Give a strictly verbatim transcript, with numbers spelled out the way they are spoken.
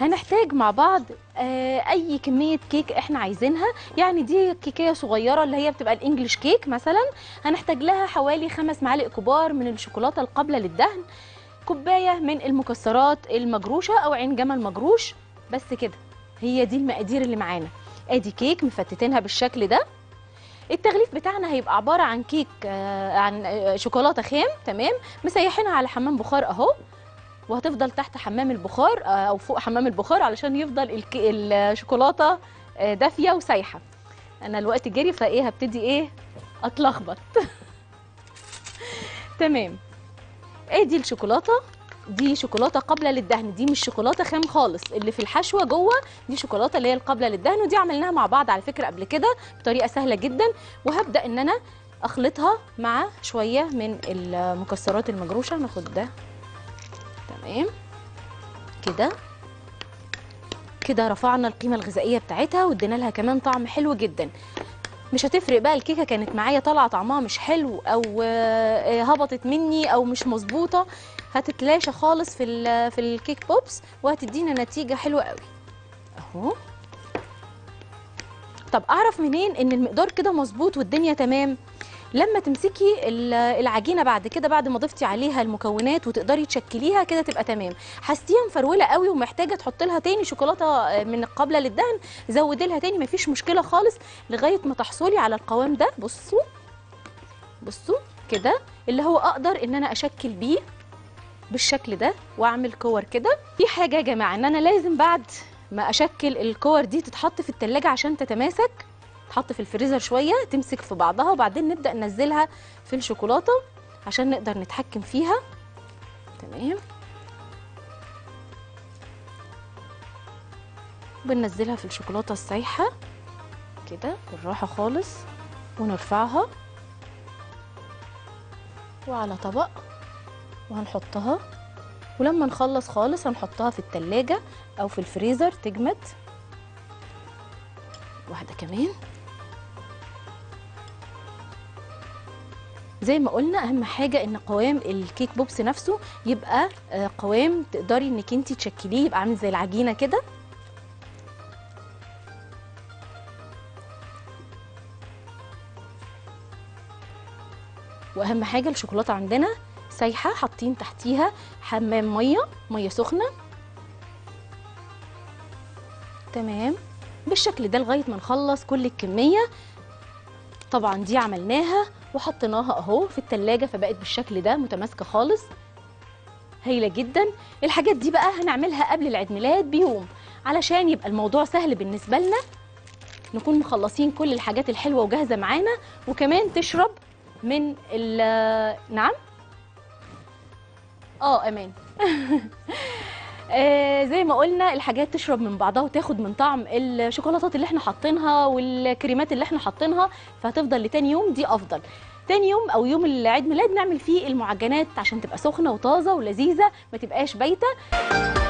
هنحتاج مع بعض اي كميه كيك احنا عايزينها. يعني دي كيكيه صغيره اللي هي بتبقى الانجليش كيك مثلا، هنحتاج لها حوالي خمس معالق كبار من الشوكولاته القابله للدهن، كوبايه من المكسرات المجروشه او عين جمل مجروش. بس كده هي دي المقادير اللي معانا. ادي كيك مفتتينها بالشكل ده. التغليف بتاعنا هيبقى عباره عن كيك آه عن شوكولاته خام، تمام، مسيحينها على حمام بخار اهو، وهتفضل تحت حمام البخار او فوق حمام البخار علشان يفضل الشوكولاته دافيه وسايحه. انا الوقت جري فايه هبتدي ايه اتلخبط. تمام، ادي الشوكولاته، دي شوكولاته قابله للدهن، دي مش شوكولاته خام خالص اللي في الحشوه جوه، دي شوكولاته اللي هي القابله للدهن، ودي عملناها مع بعض على فكره قبل كده بطريقه سهله جدا. وهبدا ان انا اخلطها مع شويه من المكسرات المجروشه. ناخد ده، تمام كده كده، رفعنا القيمه الغذائيه بتاعتها وادينا لها كمان طعم حلو جدا. مش هتفرق بقى الكيكه كانت معايا طالعه طعمها مش حلو او هبطت مني او مش مظبوطه، هتتلاشى خالص في في الكيك بوبس وهتدينا نتيجه حلوه قوي اهو. طب اعرف منين ان المقدار كده مظبوط والدنيا تمام؟ لما تمسكي العجينه بعد كده، بعد ما ضفتي عليها المكونات وتقدري تشكليها كده تبقى تمام. حسيتيها مفروله قوي ومحتاجه تحطي لها تاني شوكولاته من القابله للدهن، زودي لها تاني، مفيش مشكله خالص، لغايه ما تحصلي على القوام ده. بصوا بصوا كده، اللي هو اقدر ان انا اشكل بيه بالشكل ده واعمل كور كده. في حاجه يا جماعه، ان انا لازم بعد ما اشكل الكور دي تتحط في التلاجة عشان تتماسك، تحط في الفريزر شويه تمسك في بعضها، وبعدين نبدا ننزلها في الشوكولاته عشان نقدر نتحكم فيها. تمام، بننزلها في الشوكولاته السايحه كده بالراحه خالص، ونرفعها وعلى طبق وهنحطها. ولما نخلص خالص هنحطها في التلاجة او في الفريزر تجمد. واحده كمان، زي ما قلنا اهم حاجه ان قوام الكيك بوبس نفسه يبقى قوام تقدري انك انت تشكليه، يبقى عامل زي العجينه كده. واهم حاجه الشوكولاته عندنا سايحه، حاطين تحتيها حمام ميه ميه سخنه، تمام، بالشكل ده لغايه ما نخلص كل الكميه. طبعا دي عملناها وحطيناها اهو في التلاجة، فبقت بالشكل ده متماسكه خالص، هايله جدا. الحاجات دي بقى هنعملها قبل العيد ميلاد بيوم علشان يبقى الموضوع سهل بالنسبه لنا، نكون مخلصين كل الحاجات الحلوه وجاهزه معانا، وكمان تشرب من ال نعم اه امان. آه زي ما قلنا الحاجات تشرب من بعضها وتاخد من طعم الشوكولاتات اللي احنا حاطينها والكريمات اللي احنا حاطينها، فهتفضل لتاني يوم. دي افضل تاني يوم او يوم العيد ميلاد نعمل فيه المعجنات عشان تبقى سخنه وطازه ولذيذه، ما تبقاش بايته.